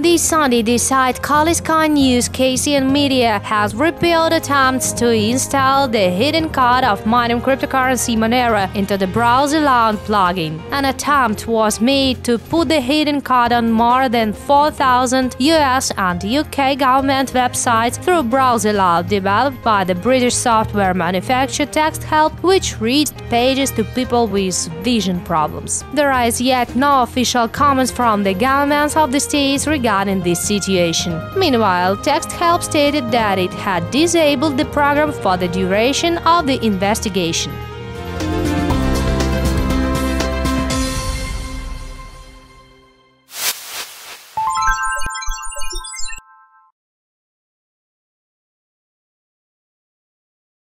This Sunday, the site Koles Coin News KCN Media has repealed attempts to install the hidden code of mining cryptocurrency Monero into the Browsealoud plugin. An attempt was made to put the hidden code on more than 4,000 US and UK government websites through Browsealoud, developed by the British software manufacturer TextHelp, which reads pages to people with vision problems. There is yet no official comments from the governments of the states regarding this situation. Meanwhile, TextHelp stated that it had disabled the program for the duration of the investigation.